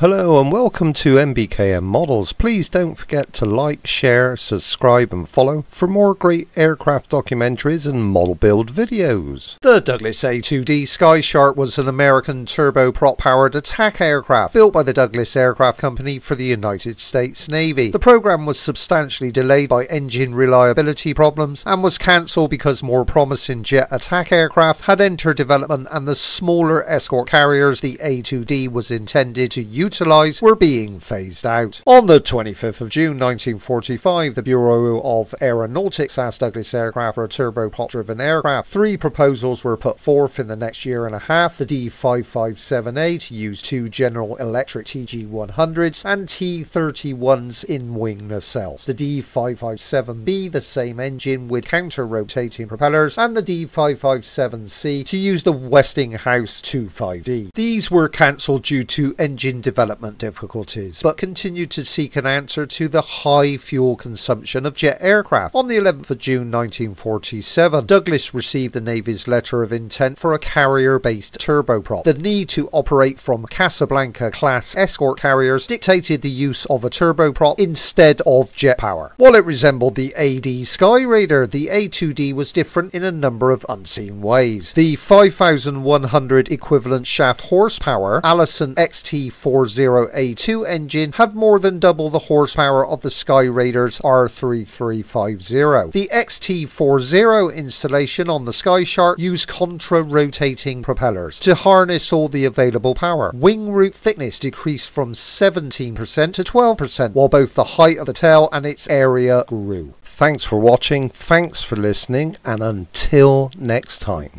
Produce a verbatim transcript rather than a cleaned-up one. Hello and welcome to M B K M Models. Please don't forget to like, share, subscribe and follow for more great aircraft documentaries and model build videos. The Douglas A two D Skyshark was an American turboprop-powered attack aircraft built by the Douglas Aircraft Company for the United States Navy. The program was substantially delayed by engine reliability problems and was cancelled because more promising jet attack aircraft had entered development and the smaller escort carriers the A two D was intended to use utilised were being phased out. On the twenty-fifth of June nineteen forty-five, the Bureau of Aeronautics asked Douglas Aircraft for a turboprop-driven aircraft. Three proposals were put forth in the next year and a half. The D five five seven A to use two General Electric T G one hundreds and T thirty-ones in wing nacelles. The D five five seven B, the same engine with counter-rotating propellers, and the D five five seven C to use the Westinghouse twenty-five D. These were cancelled due to engine development development difficulties, but continued to seek an answer to the high fuel consumption of jet aircraft. On the eleventh of June nineteen forty-seven, Douglas received the Navy's letter of intent for a carrier-based turboprop. The need to operate from Casablanca-class escort carriers dictated the use of a turboprop instead of jet power. While it resembled the A D Skyraider, the A two D was different in a number of unseen ways. The five thousand one hundred equivalent shaft horsepower Allison X T forty A two engine had more than double the horsepower of the Skyraider's R thirty-three fifty. The X T forty installation on the Skyshark used contra-rotating propellers to harness all the available power. Wing root thickness decreased from seventeen percent to twelve percent, while both the height of the tail and its area grew. Thanks for watching, thanks for listening, and until next time.